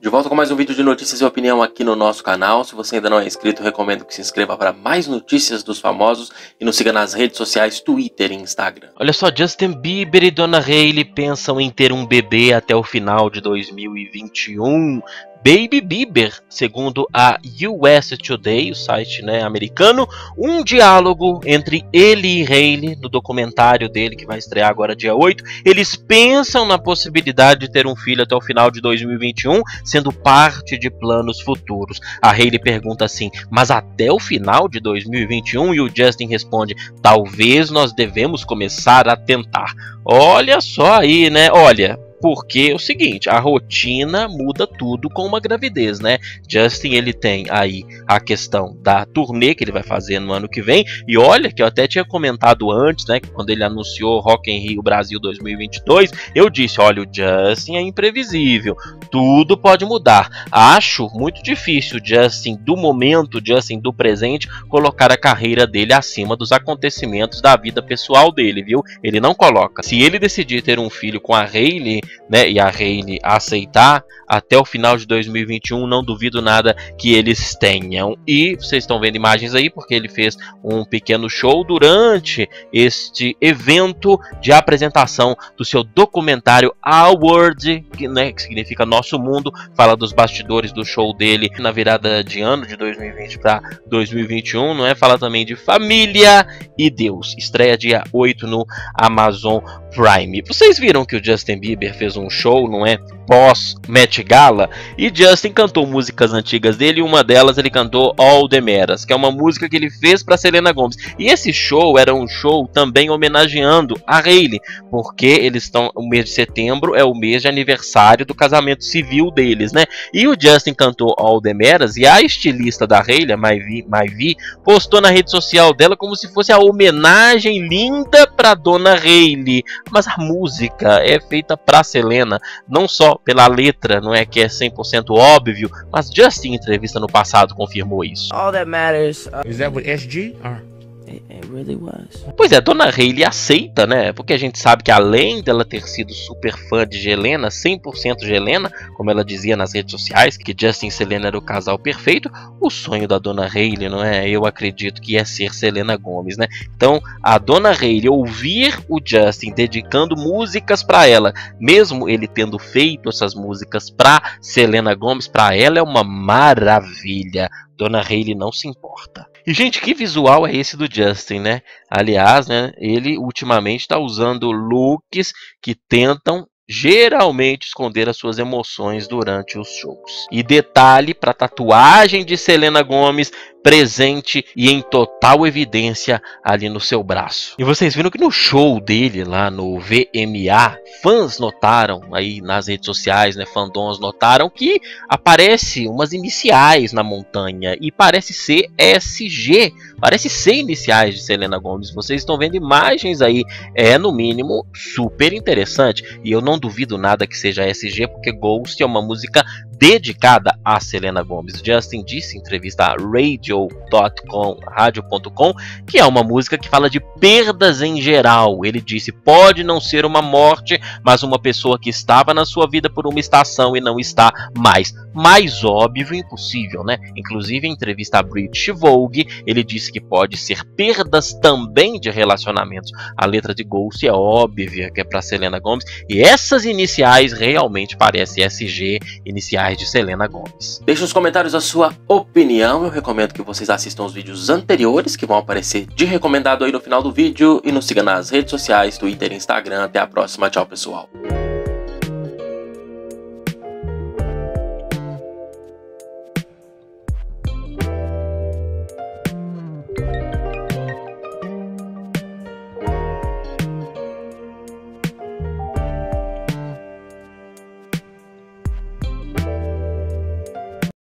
De volta com mais um vídeo de notícias e opinião aqui no nosso canal. Se você ainda não é inscrito, recomendo que se inscreva para mais notícias dos famosos e nos siga nas redes sociais, Twitter e Instagram. Olha só, Justin Bieber e Dona Hailey pensam em ter um bebê até o final de 2021. Baby Bieber, segundo a US Today, o site americano, um diálogo entre ele e Hailey, no documentário dele que vai estrear agora dia 8, eles pensam na possibilidade de ter um filho até o final de 2021, sendo parte de planos futuros. A Hailey pergunta assim, mas até o final de 2021? E o Justin responde, talvez nós devemos começar a tentar. Olha só aí, olha... Porque é o seguinte, a rotina muda tudo com uma gravidez, Justin, ele tem aí a questão da turnê que ele vai fazer no ano que vem. E olha, que eu até tinha comentado antes, que quando ele anunciou Rock in Rio Brasil 2022, eu disse, olha, o Justin é imprevisível, tudo pode mudar. Acho muito difícil o Justin do momento, o Justin do presente, colocar a carreira dele acima dos acontecimentos da vida pessoal dele, viu? Ele não coloca. Se ele decidir ter um filho com a Hailey, e a Hailey aceitar, até o final de 2021, não duvido nada que eles tenham. E vocês estão vendo imagens aí, porque ele fez um pequeno show durante este evento de apresentação do seu documentário Our World, que significa Nosso Mundo, fala dos bastidores do show dele na virada de ano de 2020 para 2021, fala também de família e Deus. Estreia dia 8 no Amazon Prime. Vocês viram que o Justin Bieber fez um show, pós-Met Gala, e Justin cantou músicas antigas dele, e uma delas ele cantou All That Matters, que é uma música que ele fez para Selena Gomez. E esse show era um show também homenageando a Hailey, porque eles estão, o mês de setembro é o mês de aniversário do casamento civil deles, E o Justin cantou All That Matters, e a estilista da Hailey, a Maivi, postou na rede social dela como se fosse a homenagem linda para Dona Hailey, mas a música é feita para Selena, não só pela letra, que é 100% óbvio, mas Justin em entrevista no passado confirmou isso. All that matters. Is that with SG? It really was. Pois é, Dona Hailey aceita, porque a gente sabe que além dela ter sido super fã de Selena, 100% Selena, como ela dizia nas redes sociais, que Justin e Selena era o casal perfeito, o sonho da Dona Hailey, eu acredito que é ser Selena Gomez, Então, a Dona Hailey ouvir o Justin dedicando músicas para ela, mesmo ele tendo feito essas músicas para Selena Gomez, para ela é uma maravilha. Dona Hailey não se importa. E, gente, que visual é esse do Justin, Aliás, ele ultimamente está usando looks que tentam geralmente esconder as suas emoções durante os shows. E detalhe para a tatuagem de Selena Gomez, presente e em total evidência ali no seu braço. E vocês viram que no show dele lá no VMA, fãs notaram aí nas redes sociais, fandons notaram que aparece umas iniciais na montanha e parece ser SG, parece ser iniciais de Selena Gomez. Vocês estão vendo imagens aí, é no mínimo super interessante e eu não duvido nada que seja SG, porque Ghost é uma música dedicada a Selena Gomez. Justin disse em entrevista à Radio.com, que é uma música que fala de perdas em geral. Ele disse, pode não ser uma morte, mas uma pessoa que estava na sua vida por uma estação e não está mais. Mais óbvio impossível, Inclusive, em entrevista à British Vogue, ele disse que pode ser perdas também de relacionamentos. A letra de Ghost é óbvia que é para Selena Gomez, e essas iniciais realmente parecem SG, iniciais de Selena Gomez. Deixe nos comentários a sua opinião. Eu recomendo que vocês assistam os vídeos anteriores que vão aparecer de recomendado aí no final do vídeo e nos siga nas redes sociais, Twitter e Instagram. Até a próxima. Tchau, pessoal.